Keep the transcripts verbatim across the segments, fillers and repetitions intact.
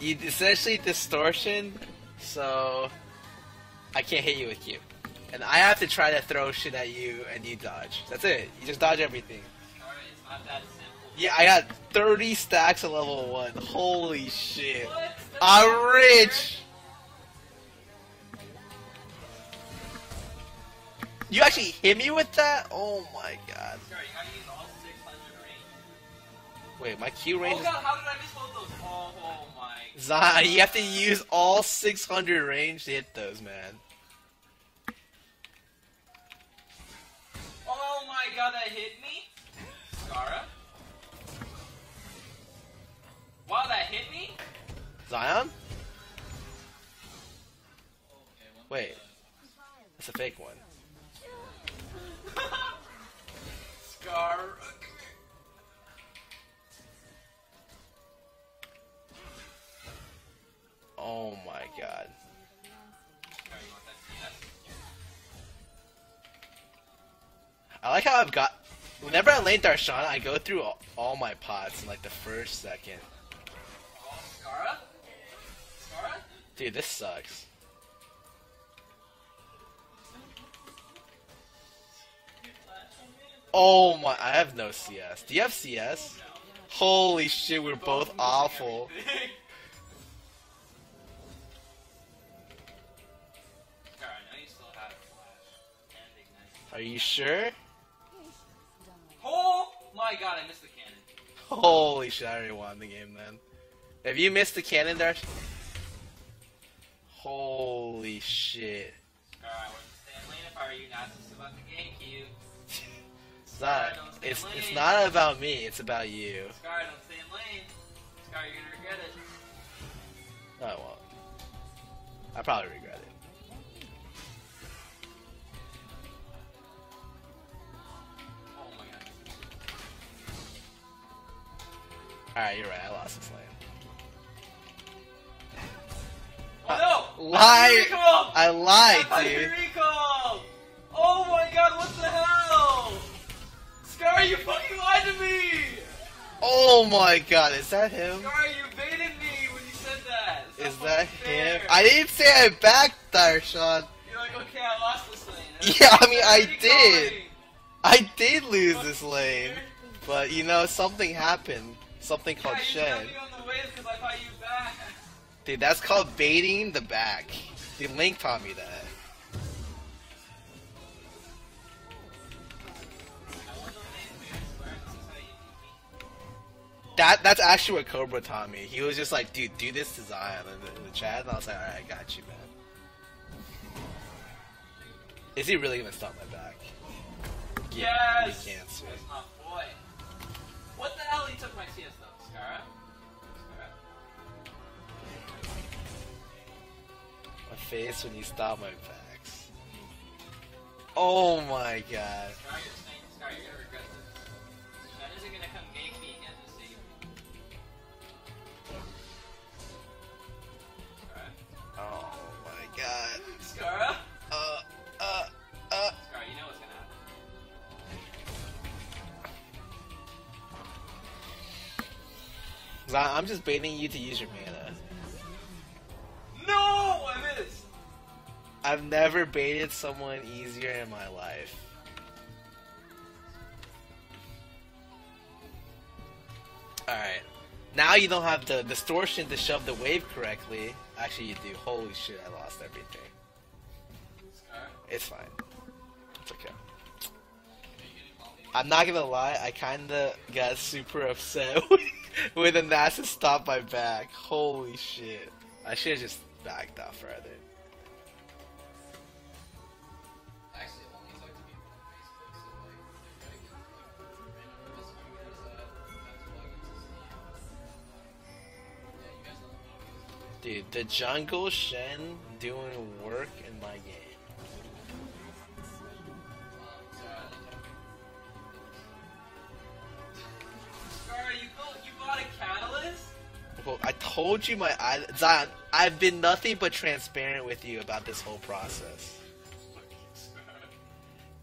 You essentially distortion, so I can't hit you with Q. And I have to try to throw shit at you and you dodge. That's it. You just dodge everything. Alright, it's not that simple. Yeah, I got thirty stacks of level one. Holy shit. I'm rich! You actually hit me with that? Oh my god. Sorry, you gotta use all six hundred range. Wait, my Q range. Oh god, is... how did I miss both those? Oh, oh my. Zion, you have to use all six hundred range to hit those, man. Oh my god, that hit me? Scarra? Wow, that hit me? Zion? Wait. That's a fake one. Scar. Oh my god. I like how I've got. Whenever I lane Darshana, I go through all, all my pots in like the first second. Oh, Scarra? Scarra? Dude, this sucks. Oh my, I have no C S. Do you have C S? No. Holy shit, we're both, both awful. Are you sure? Oh my god, I missed the cannon. Holy shit, I already won the game then. Have you missed the cannon there? Holy shit. Alright, I wouldn't stay in lane if I were you, Nasus about to gank you. Not, it's, it's not about me, it's about you. Scar, don't stay in lane. Scar, you're gonna regret it. No, I won't. I probably regret it. Oh my god. Alright, you're right, I lost this lane. Oh no! Lied! I lied, dude! Oh my god, what the hell? Scar, you fucking lied to me! Oh my god, is that him? Scar, you baited me when you said that! Is that him? I didn't say I backed Darshan! You're like, okay, I lost this lane. Yeah, I mean, I did! I did lose this lane. But, you know, something happened. Something called Shen. Dude, that's called baiting the back. Dude, Link taught me that. That, that's actually what Cobra taught me. He was just like, dude, do this to Zion in the, in the chat. And I was like, alright, I got you, man. Is he really gonna stop my back? Yeah, yes! He can't switch. That's my boy. What the hell? He took my C S though, Scarra? Scarra? My face when you stop my backs. Oh my god. Scarra, you're saying, Scarra, you're gonna regret this. That isn't gonna come gank me again. Oh my god. Scarra? Uh, uh, uh. Scarra, you know what's gonna happen. Nah, I'm just baiting you to use your mana. No! I missed! I've never baited someone easier in my life. Alright. Now you don't have the distortion to shove the wave correctly. Actually, you do. Holy shit, I lost everything. It's fine. It's okay. I'm not gonna lie, I kinda got super upset when the Nasus stopped my back. Holy shit. I should've just backed off further. Dude, the jungle Shen doing work in my game. Scar, you bought, you bought a catalyst? Well, I told you my I Zion, I've been nothing but transparent with you about this whole process.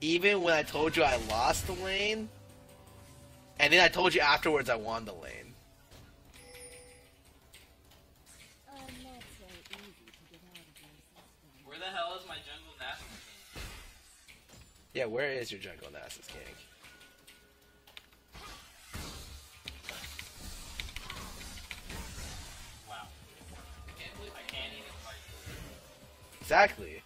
Even when I told you I lost the lane, and then I told you afterwards I won the lane. Yeah, where is your jungle, Nasus King? Wow. I can't believe I can't even fight. Exactly.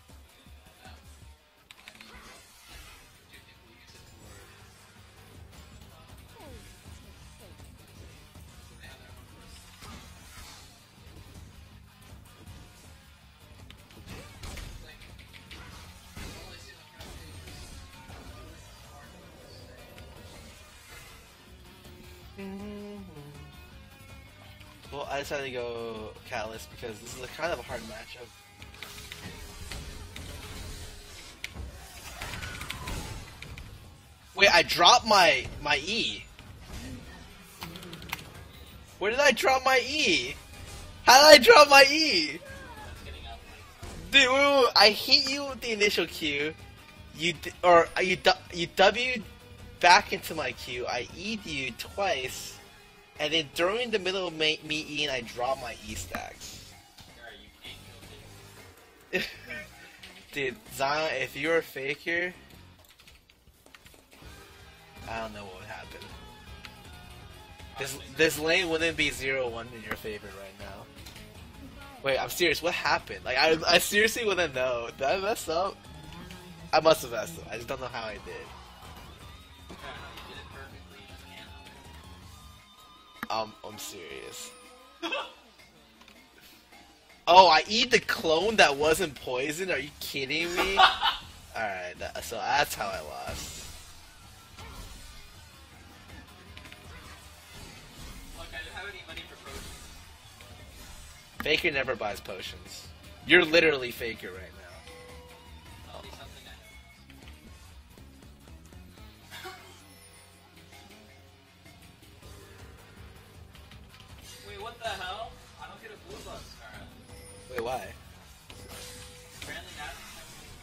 Well, I decided to go Catalyst because this is a kind of a hard matchup. Wait, I dropped my my E. Where did I drop my E? How did I drop my E? Dude, wait, wait, wait. I hit you with the initial Q. You d or you d you W'd back into my Q. I E'd you twice. And then during the middle of me, me eating, I drop my E stacks. Dude, Zion, if you're a Faker, I don't know what would happen. This this lane wouldn't be zero one in your favor right now. Wait, I'm serious. What happened? Like, I I seriously wouldn't know. Did I mess up? I must have messed up. I just don't know how I did. Um, I'm serious. Oh, I eat the clone that wasn't poisoned? Are you kidding me? Alright, that, so that's how I lost. Look, I don't have any money for potions. Faker never buys potions. You're literally Faker right now. What the hell? I don't get a blue buff, Scarra. Wait, why? Apparently not a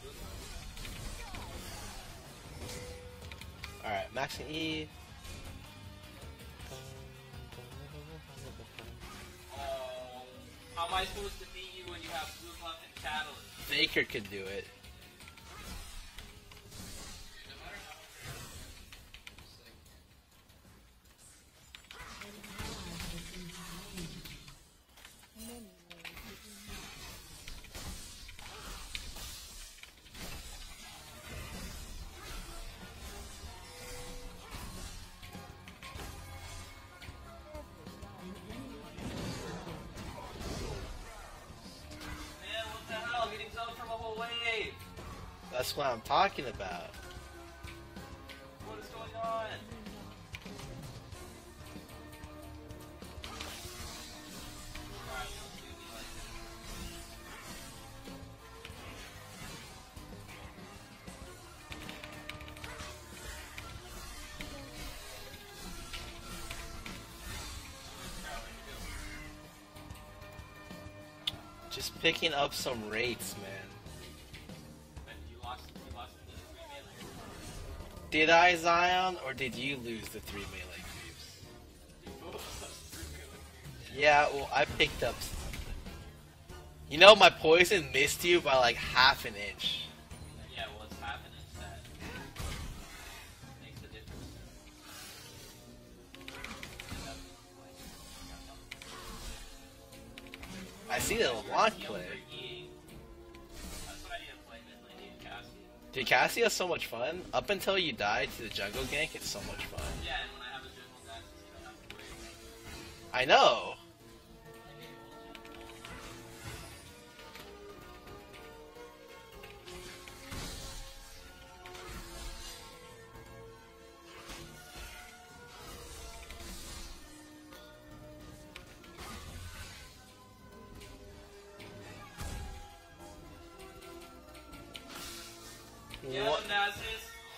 blue buff. Alright, maxing E. Uh, how am I supposed to beat you when you have blue buff and catalyst? Faker could do it. That's what I'm talking about. What is going on? Just picking up some rates, man. Did I, Zion, or did you lose the three melee creeps? Yeah, well, I picked up something. You know, my poison missed you by like half an inch. Yeah, well, it's half an inch that makes a difference. I see the LeBlanc play. Dude, Cassiopeia is so much fun. Up until you die to the jungle gank, it's so much fun. Yeah, and when I have a jungle gank, you don't have to worry. I know!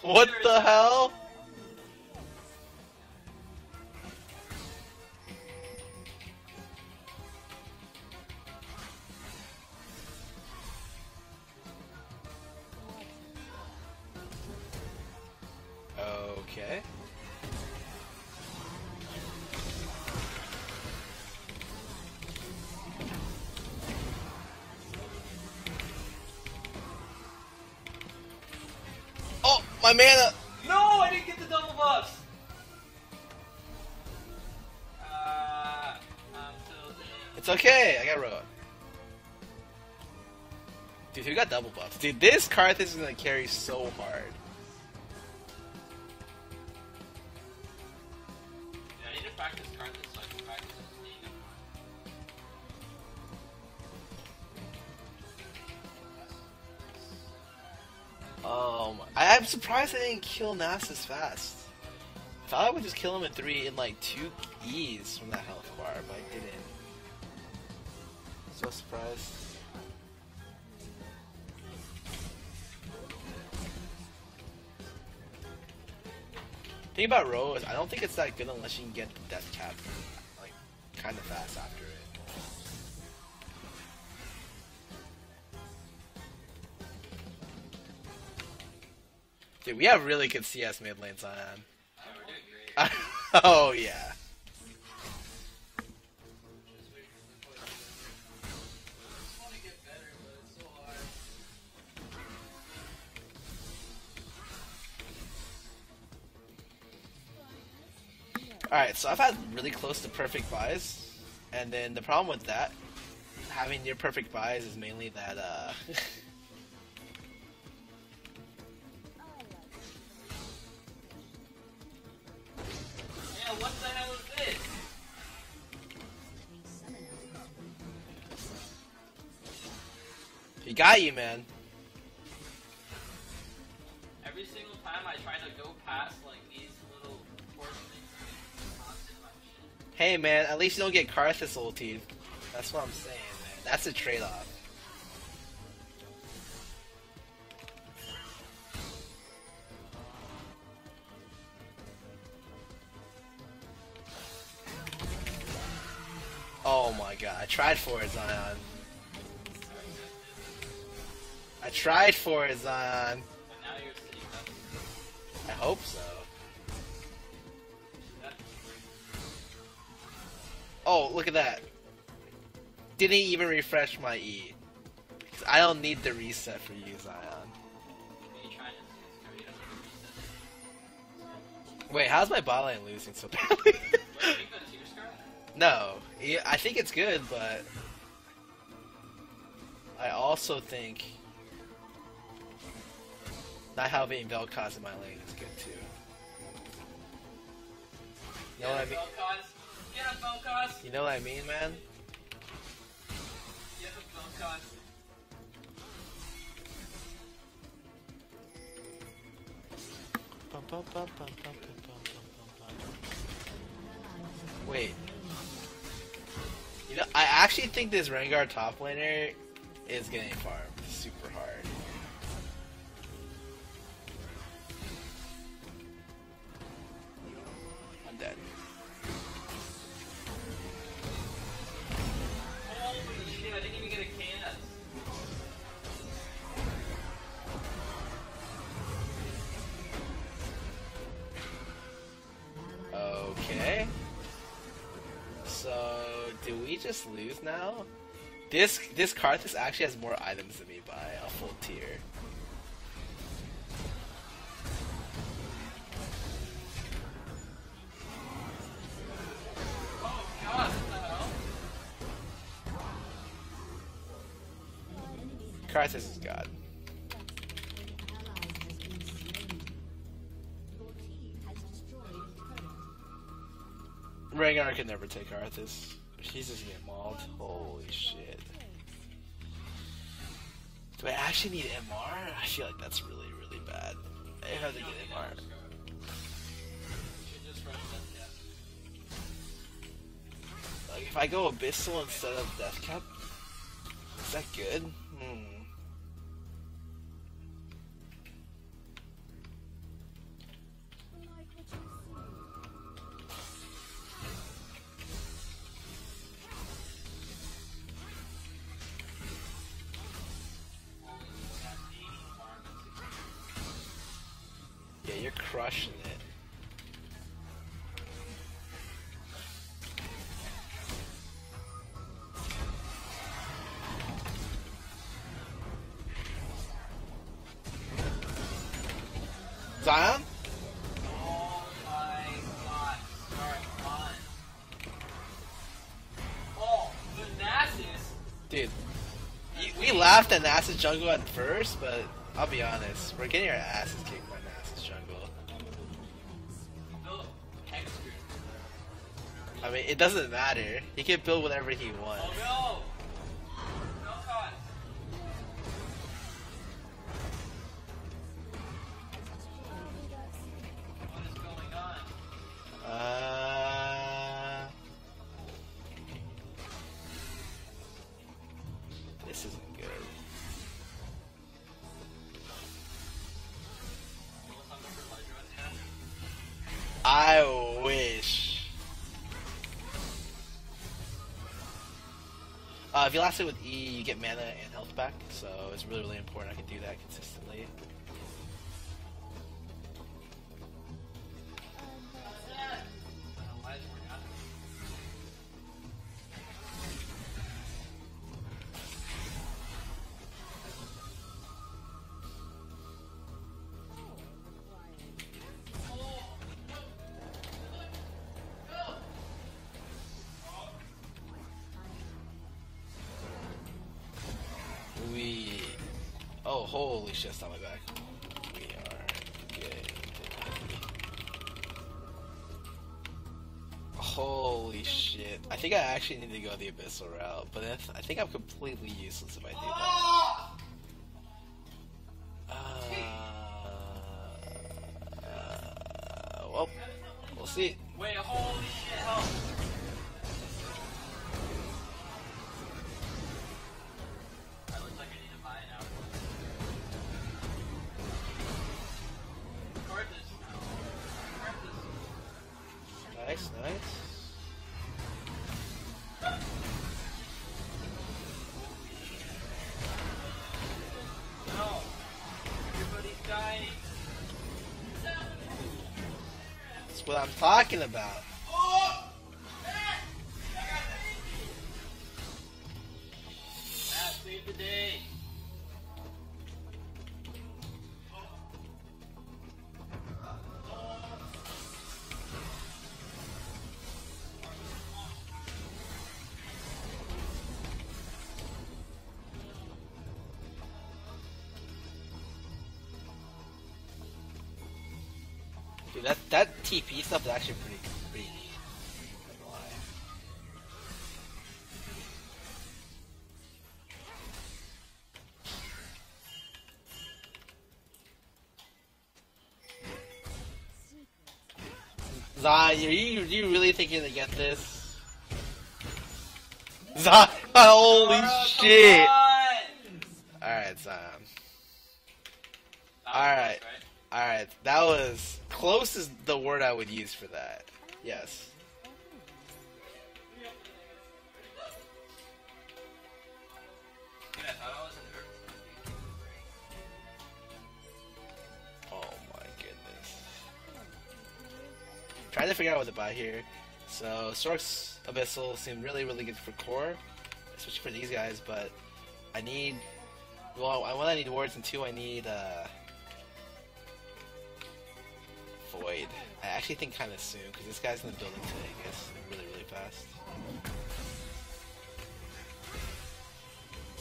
What, what the hell? Okay. my mana! No, I didn't get the double buffs! Uh, I'm still dead. It's okay, I got Rowan. Dude, who got double buffs? Dude, this Karthus is gonna carry so hard. Yeah, I need to practice Karthus so I can practice his name. Um, I, I'm surprised I didn't kill Nasus fast. I thought I would just kill him in three in like two E's from that health bar, but I didn't. So surprised. The thing about Ro is I don't think it's that good unless you can get the death cap like kind of fast after it. Dude, we have really good C S mid lane, Zion. Oh, we're doing great. Oh, yeah. Alright, so I've had really close to perfect buys, and then the problem with that, having near perfect buys, is mainly that, uh... what the hell is this? He got you, man. Every single time I try to go past like these little force things. Hey man, at least you don't get Karthus ultied. That's what I'm saying, man. That's a trade-off. Oh my god, I tried for it, Zion. I tried for it, Zion. But now you're sitting up. I hope so. Oh, look at that. Didn't even refresh my E. Because I don't need the reset for you, Zion. Wait, how's my bot lane losing so badly? No, I think it's good, but I also think not having Vel'Koz in my lane is good too. You know yeah, what I mean? Vel'Koz. Yeah, Vel'Koz. You know what I mean, man? Yeah, Vel'Koz. Bum, bum, bum, bum, bum, bum, bum, bum. Wait. You know, I actually think this Rengar top laner is getting farmed super hard. I'm dead. Holy shit, I didn't even get a can. Okay. So... do we just lose now? This this Karthus actually has more items than me by a full tier. Oh god, what the hell? Karthus is god. Rengar could never take Karthus. She's just getting mauled. Holy shit. Do I actually need M R? I feel like that's really, really bad. I have to get M R. Like, if I go Abyssal instead of Deathcap, is that good? Hmm. You're crushing it. Zion? Oh my god, sorry, oh, the Nasus! Dude, you, we laughed at Nasus jungle at first, but I'll be honest, we're getting our asses kicked by Nasus jungle. No, Hexdrinker. I mean, it doesn't matter. He can build whatever he wants. Oh no! Uh, this isn't good. I wish. Uh, if you last hit with E, you get mana and health back, so it's really, really important I can do that consistently. Oh, holy shit, it's on my back. We are good. Holy shit. I think I actually need to go the Abyssal route, but if, I think I'm completely useless if I do that. Uh, uh, well, we'll see. Wait, holy shit, help! Nice, nice. No! Everybody's dying! That's what I'm talking about! Oh! Matt! I got this! Matt, save the day! Dude, that, that T P stuff is actually pretty, pretty neat. Zion, are you, are you really thinking to get this? Zion, holy oh, shit! Alright, Zion. Alright. Alright, that was... Close is the word I would use for that. Yes. Oh my goodness. Trying to figure out what to buy here. So, Stork's Abyssal seemed really, really good for core. Especially for these guys, but... I need... Well, I, one, I need wards, and two, I need, uh... Void. I actually think kind of soon because this guy's in the building today, I guess, really, really fast.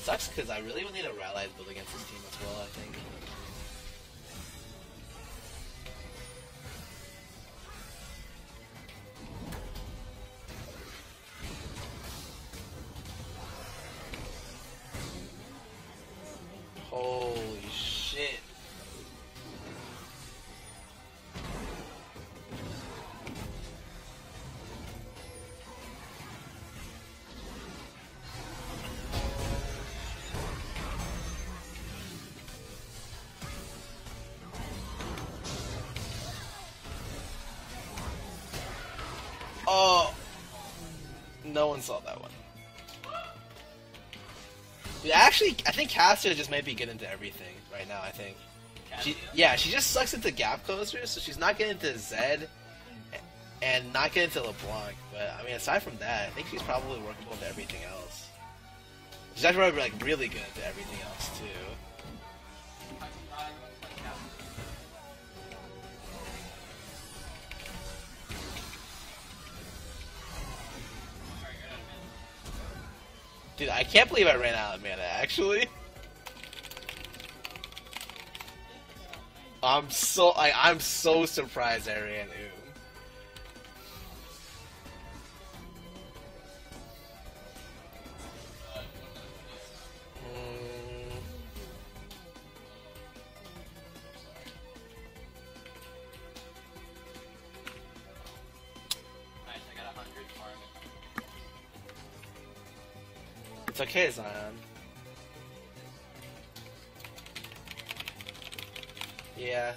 Sucks because I really would need a Rylai's build against this team as well, I think. Oh, no one saw that one. Dude, actually, I think Cassiopeia just might be good into everything right now, I think. She, yeah, she just sucks into gap closers, so she's not getting into Zed and not getting into LeBlanc. But, I mean, aside from that, I think she's probably workable into everything else. She's actually probably, like, really good into everything else, too. Dude, I can't believe I ran out of mana, actually. I'm so, I, I'm so surprised I ran ooh. It's okay, Zion. Yeah.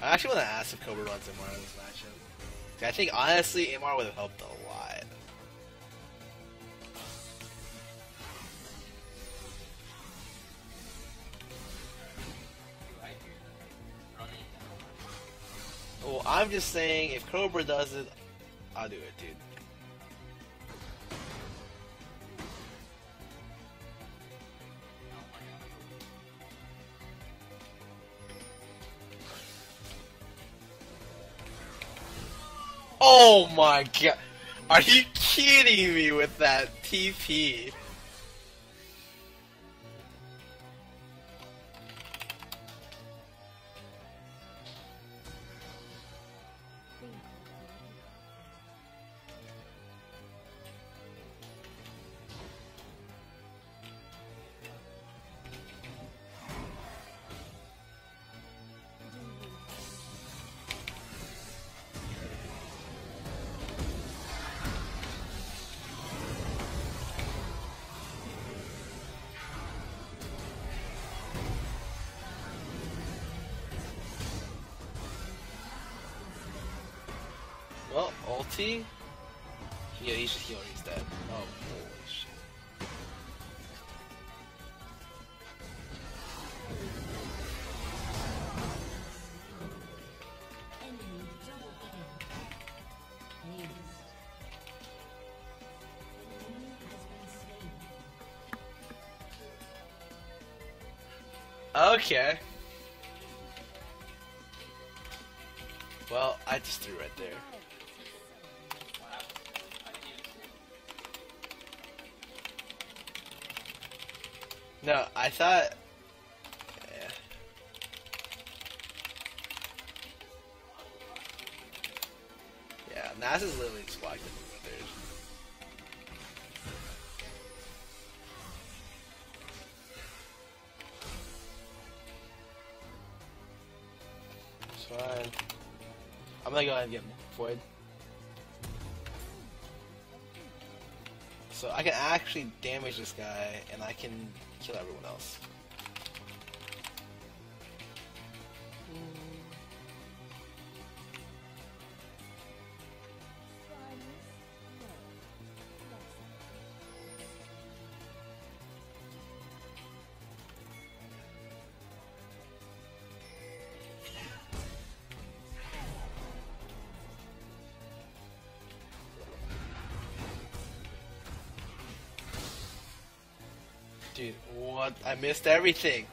I actually want to ask if Cobra runs M R in this matchup. I think, honestly, M R would have helped a lot. I'm just saying, if Cobra does it, I'll do it, dude. Oh my god! Are you kidding me with that T P? Well, ulti? Yeah, he should heal or he's dead. Oh, holy shit. Okay. Well, I just threw right there. No, I thought... Yeah. Yeah, Nasus literally just blocked it. It's fine. I'm gonna go ahead and get Void. So I can actually damage this guy, and I can kill everyone else. Dude, what? I missed everything.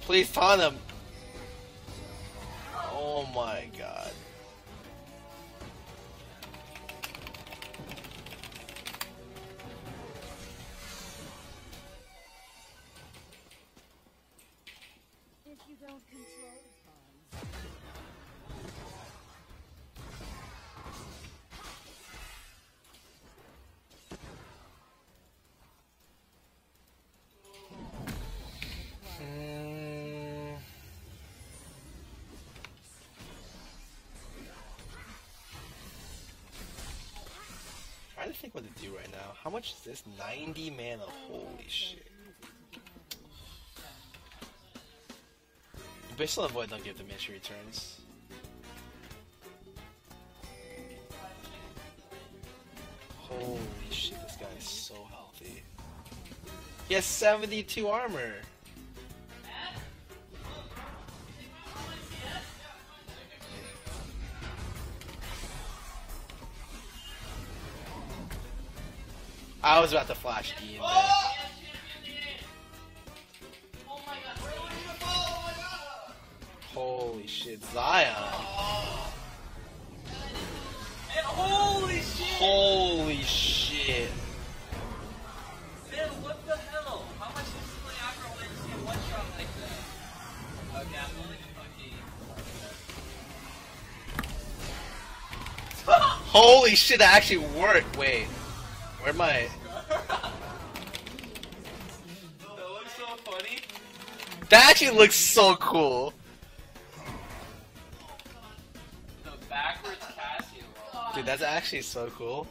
Please taunt him. Oh my god. If you don't control I think what to do right now. How much is this? ninety mana. Holy shit. Abyssal and Void don't give diminishing returns. Holy shit, this guy is so healthy. He has seventy-two armor. I was about to flash E in there. Holy shit, Zion. And holy shit. Holy shit. Man, what the hell? How much does Slayakra win to see a one shot like that? Okay, I'm only fucking. Holy shit, that actually worked. Wait. Where am I? That looks so funny. That actually looks so cool. The backwards Cassio. Dude, that's actually so cool.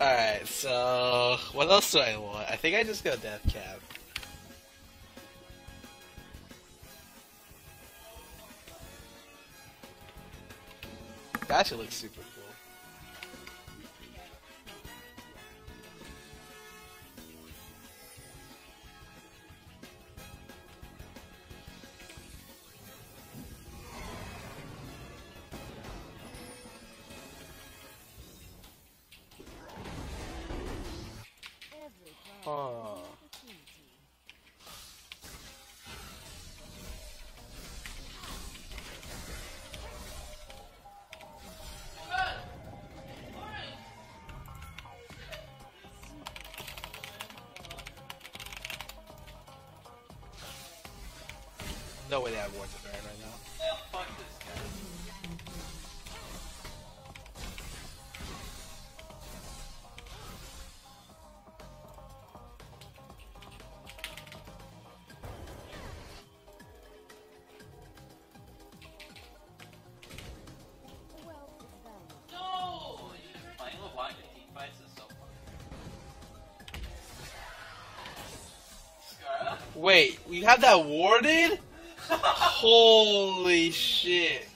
Alright, so what else do I want? I think I just go Deathcap. That actually looks super cool. Oh. No way they have Wards of Baron right now. Fuck this guy. No! You're playing LeBlanc and team fights is so fun. Scarra? Wait, we have that warded? Holy shit.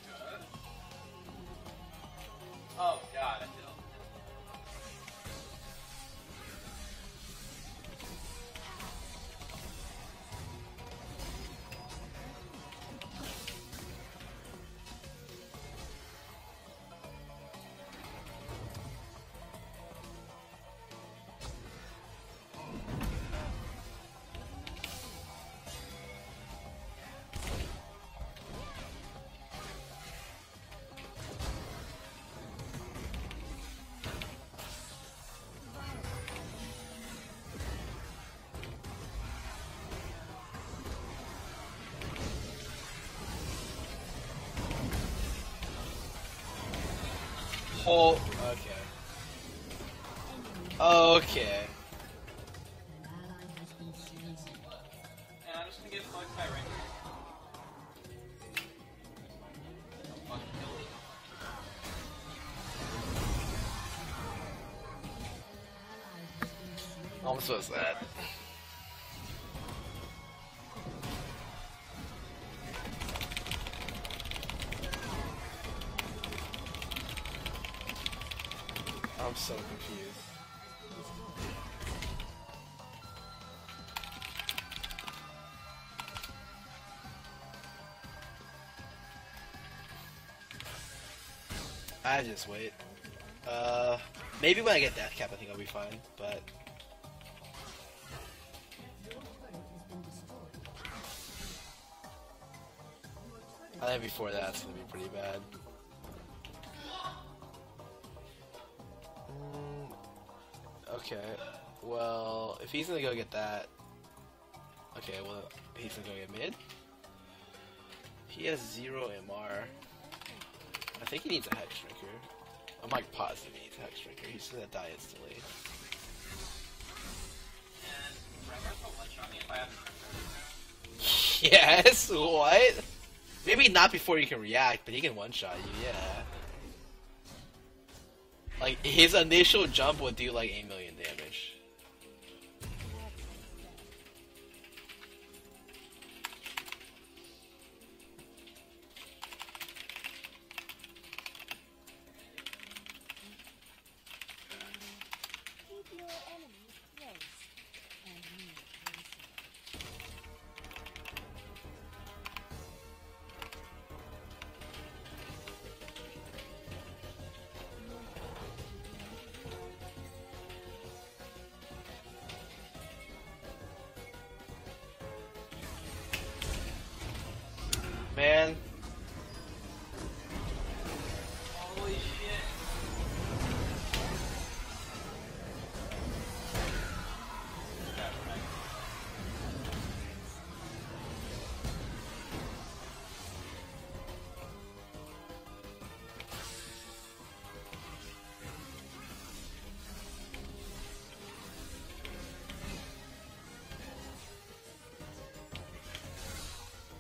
Oh god, I feel. Oh, okay. Okay. And I'm just gonna get fucked by Rengar. I'm so sad. I'm so confused. I just wait. Uh, maybe when I get Deathcap, I think I'll be fine, but. I think before that, it's gonna be pretty bad. Okay, well, if he's gonna go get that, okay, well, he's gonna go get mid. He has zero M R. I think he needs a Hexdrinker. I'm like positive he needs a Hexdrinker. He's gonna die instantly. Yes, what? Maybe not before you can react, but he can one-shot you, yeah. Like, his initial jump would do like eight million damage.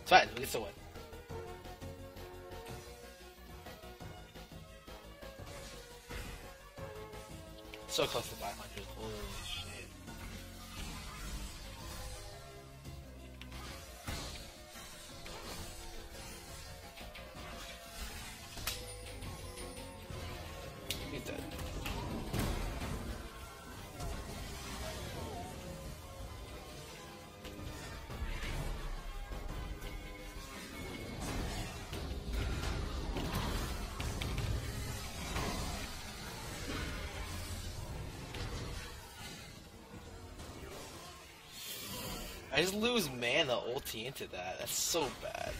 It's fine, we can still win. So close to five hundred. Holy shit. He's dead. I just lose mana ulti into that. That's so bad.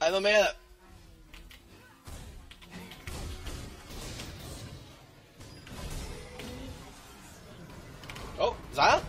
I have no mana. Oh, Zion?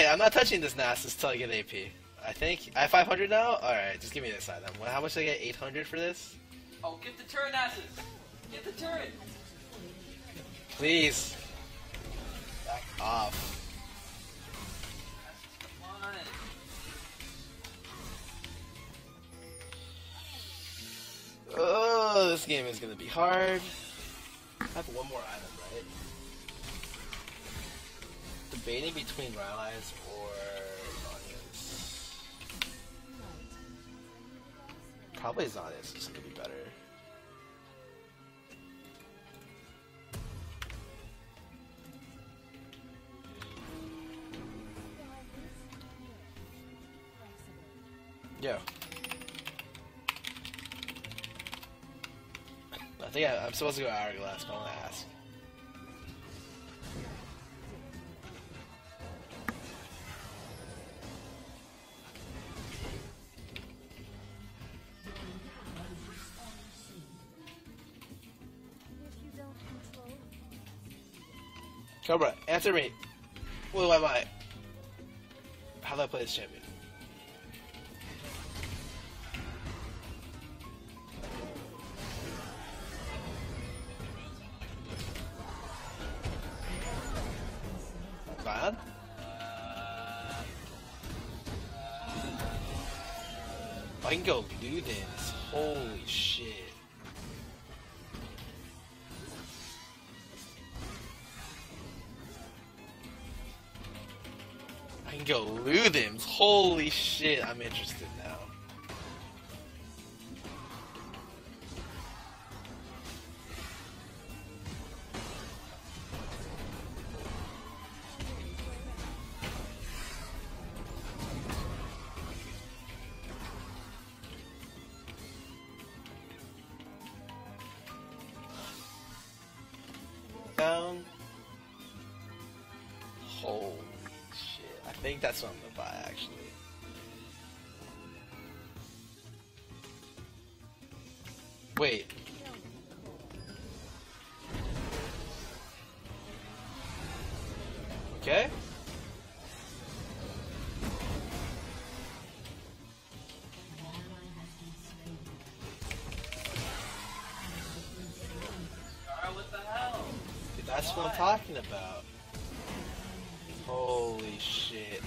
I'm not touching this Nasus till I get A P. I think I have five hundred now. All right, just give me this item. How much do I get? eight hundred for this? Oh, get the turret, Nasus. Get the turret. Please. Back off. Oh, this game is gonna be hard. I have one more item, right? Debating between Rylai's or Zonius. Probably Zonius, just could be better. Yeah. I think I, I'm supposed to go Hourglass, but I want to ask. Cobra, answer me. What do I buy? How do I play this champion? Bad? I can go Luden's. Holy shit. Go Luden's. Holy shit, I'm interested now. Down. Holy. I think that's what I'm gonna buy, actually. Wait. Okay. Scarra, what the hell? Dude, that's what? what I'm talking about. Holy shit.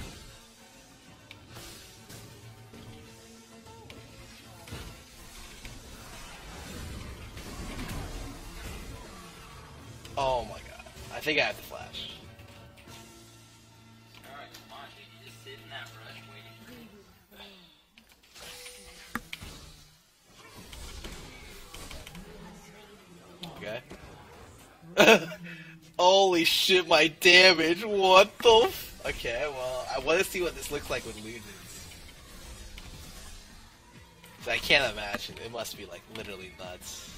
Oh my god. I think I have to flash. Alright, come on, dude. You just sit in that rush waiting for me. Okay. Holy shit, my damage, what the f- Okay, well, I want to see what this looks like with Luden's. I can't imagine, it must be like literally nuts.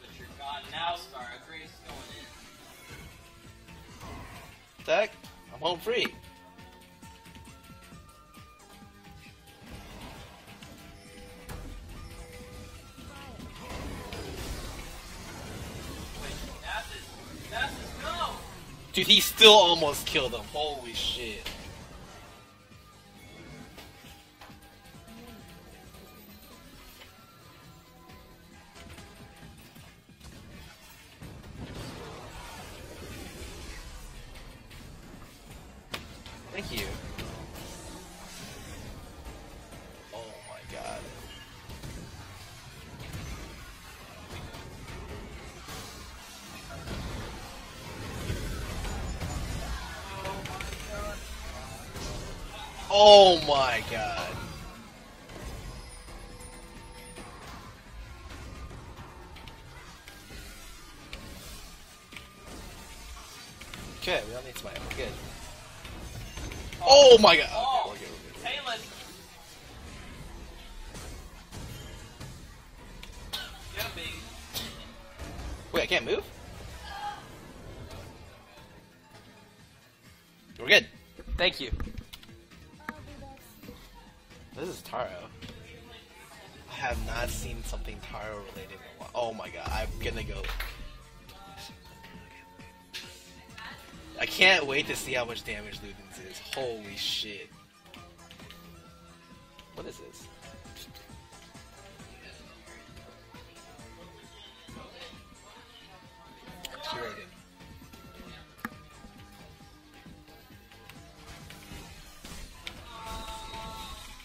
But you're gone now, Scarra, Grace going in. Tech, I'm home free. Dude, he still almost killed him. Holy shit. Thank you. Oh my god. Oh my god. Okay, we don't need to buy it. We're good. Oh my god! Oh, okay, we're good, we're good. Yeah, baby. Wait, I can't move? We're good. Thank you. This is Taro. I have not seen something Taro related in a while. Oh my god, I'm gonna go. I can't wait to see how much damage Luden's is. Holy shit. What is this? Curated.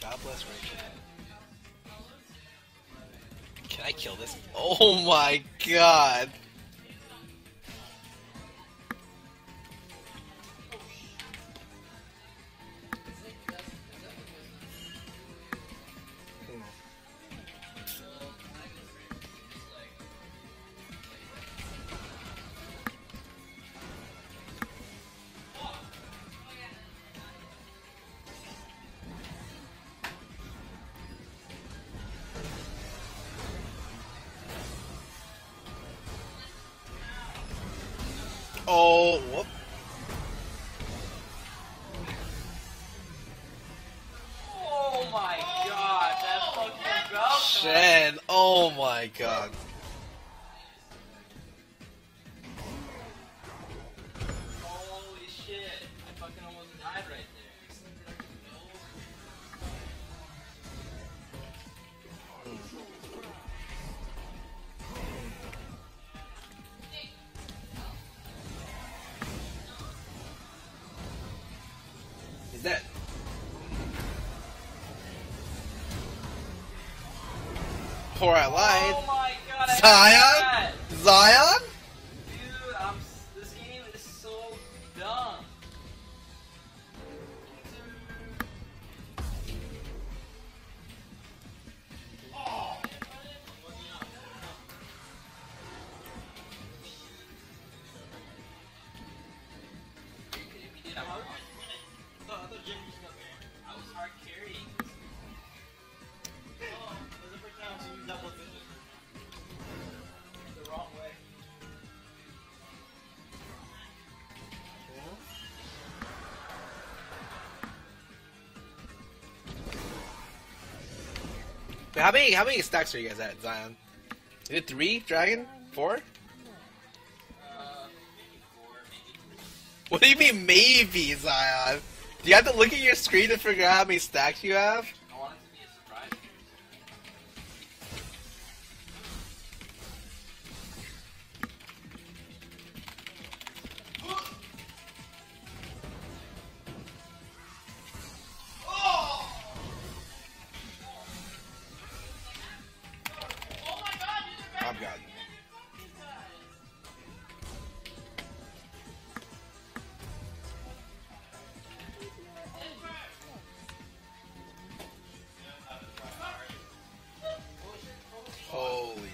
God bless Rachel. Can I kill this? Oh my god! Oh, whoop. Oh my god, that fucking got Shen, oh my god. Holy shit, I fucking almost died right there. Mm. That. Poor I lied. Oh my god, I Zion? Zion? Dude, I'm, this game is so dumb. Oh. How many how many stacks are you guys at, Zion? Is it three, Dragon? Four? Uh, maybe four, maybe. What do you mean maybe, Zion? Do you have to look at your screen to figure out how many stacks you have? I want it to be a surprise for yourself.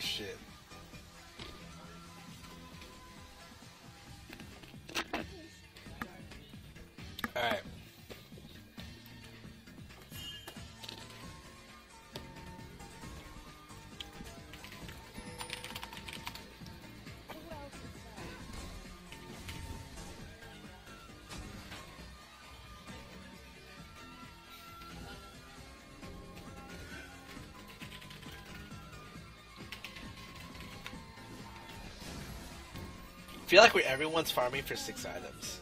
Shit. Alright. feel like we everyone's farming for six items.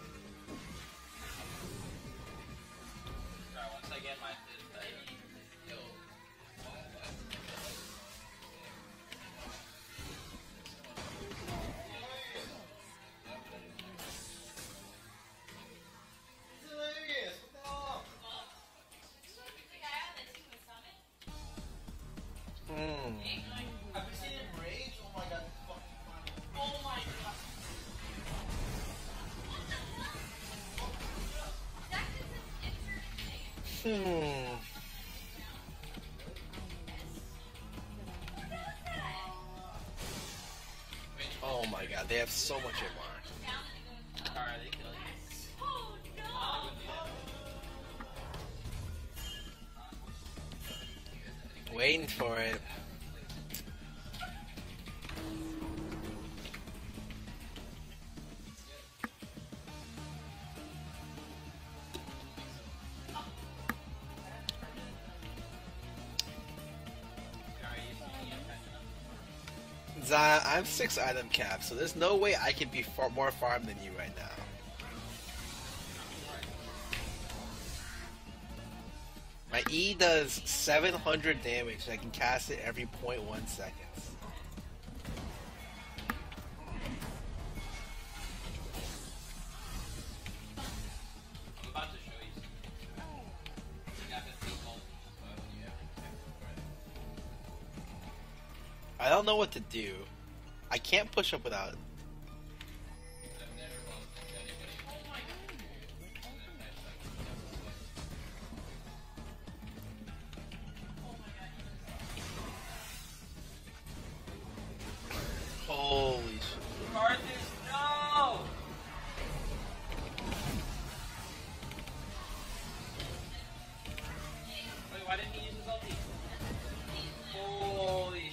They have so much M R. Oh, no. Waiting for it. Zion, I'm six item cap, so there's no way I can be far more farmed than you right now. My E does seven hundred damage, and I can cast it every zero point one seconds. I don't know what to do. I can't push up without it. Holy shit. Karthus, no! Wait, why didn't he use his ulti? Holy shit.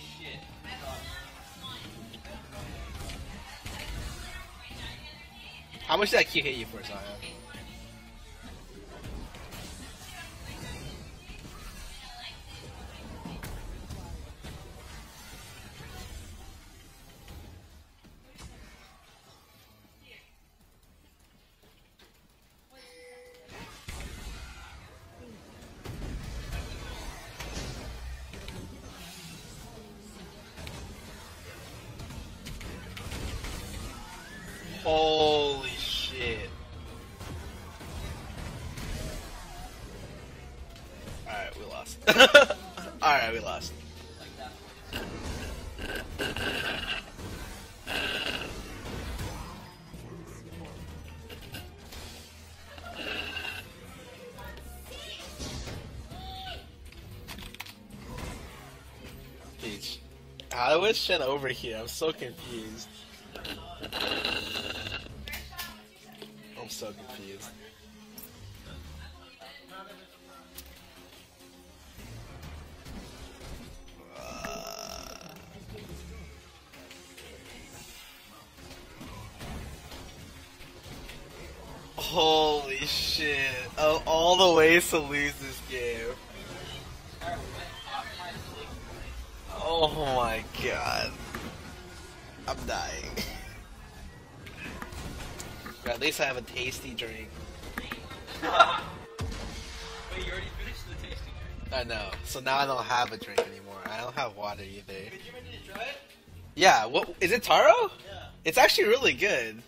How much did that Q hit you for, Zion? Holy shit. Alright, we lost. Alright, we lost. Peach. How is Shen over here? I'm so confused. I'm so confused. Uh... Holy shit. Of all the ways to lose this game. Oh my god. I'm dying. At least I have a tasty drink. Wait, you already finished the tasty drink? I know. So now I don't have a drink anymore. I don't have water either. Did you already try it? Yeah. What is it, taro? Yeah. It's actually really good.